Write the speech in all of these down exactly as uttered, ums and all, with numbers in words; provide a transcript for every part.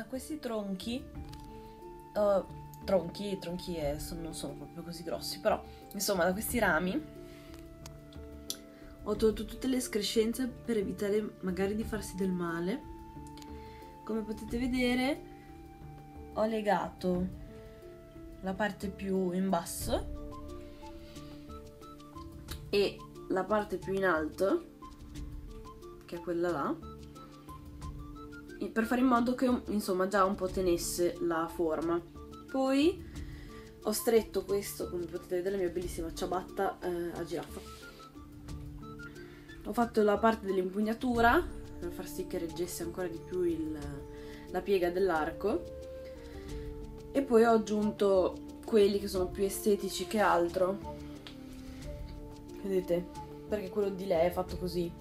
da questi tronchi, uh, tronchi, tronchi eh, sono, non sono proprio così grossi, però insomma da questi rami ho tolto tutte le escrescenze per evitare magari di farsi del male. Come potete vedere ho legato la parte più in basso e la parte più in alto, che è quella là, per fare in modo che insomma già un po' tenesse la forma. Poi ho stretto questo, come potete vedere, la mia bellissima ciabatta eh, a giraffa. Ho fatto la parte dell'impugnatura per far sì che reggesse ancora di più il, la piega dell'arco, e poi ho aggiunto quelli che sono più estetici che altro, vedete, perché quello di lei è fatto così.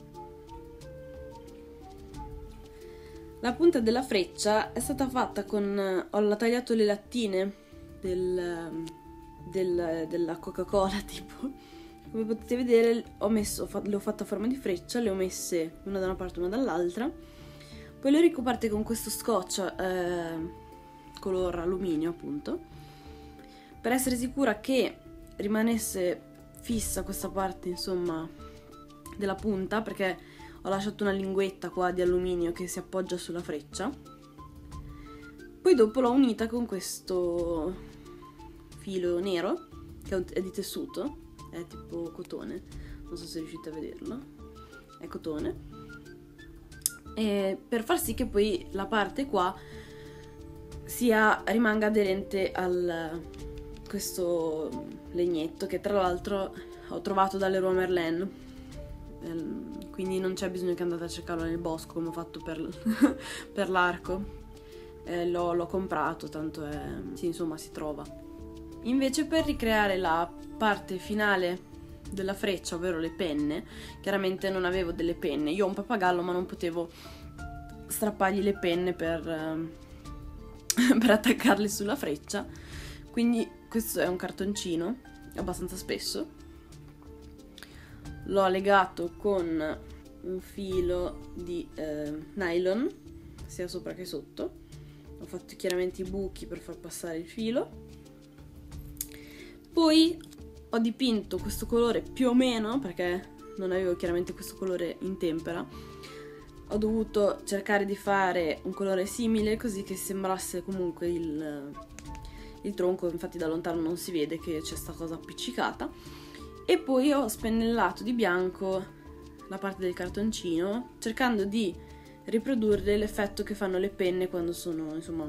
La punta della freccia è stata fatta con... ho tagliato le lattine del, del, della Coca-Cola, tipo, come potete vedere ho messo, le ho fatte a forma di freccia, le ho messe una da una parte e una dall'altra, poi le ho ricoperte con questo scotch eh, color alluminio, appunto, per essere sicura che rimanesse fissa questa parte, insomma, della punta, perché ho lasciato una linguetta qua di alluminio che si appoggia sulla freccia. Poi dopo l'ho unita con questo filo nero che è di tessuto, è tipo cotone, non so se riuscite a vederlo, è cotone, e per far sì che poi la parte qua sia, rimanga aderente al questo legnetto, che tra l'altro ho trovato dalle Roamerlan, quindi non c'è bisogno che andate a cercarlo nel bosco come ho fatto per, per l'arco, eh, l'ho comprato, tanto è, sì, insomma si trova. Invece per ricreare la parte finale della freccia, ovvero le penne, chiaramente non avevo delle penne, io ho un pappagallo ma non potevo strappargli le penne per... Eh, per attaccarle sulla freccia, quindi questo è un cartoncino abbastanza spesso, l'ho legato con un filo di eh, nylon sia sopra che sotto, ho fatto chiaramente i buchi per far passare il filo, poi ho dipinto questo colore più o meno, perché non avevo chiaramente questo colore in tempera, ho dovuto cercare di fare un colore simile così che sembrasse comunque il, il tronco, infatti da lontano non si vede che c'è sta cosa appiccicata, e poi ho spennellato di bianco la parte del cartoncino cercando di riprodurre l'effetto che fanno le penne quando sono, insomma,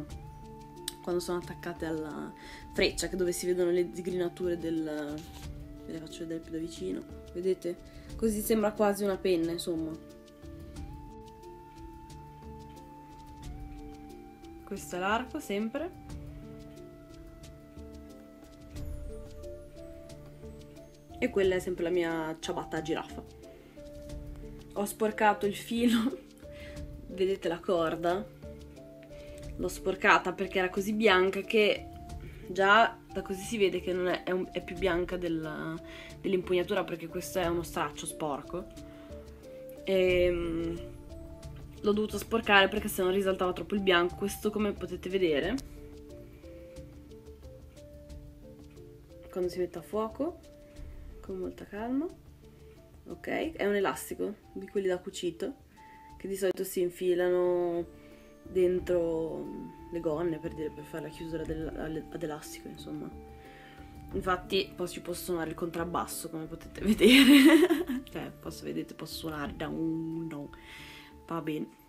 quando sono attaccate alla freccia, che dove si vedono le zigrinature del... ve le faccio vedere più da vicino, vedete? Così sembra quasi una penna, insomma. Questo è l'arco, sempre. E quella è sempre la mia ciabatta a giraffa. Ho sporcato il filo, vedete la corda? L'ho sporcata perché era così bianca che già da così si vede che non è, è, un, è più bianca dell'impugnatura, perché questo è uno straccio sporco. E... l'ho dovuto sporcare perché se no risaltava troppo il bianco. Questo, come potete vedere, quando si mette a fuoco con molta calma, ok, è un elastico di quelli da cucito che di solito si infilano dentro le gonne, per dire, per fare la chiusura del, ad elastico, insomma. Infatti poi ci posso suonare il contrabbasso, come potete vedere, cioè posso, vedete, posso suonare da un no. Va bene.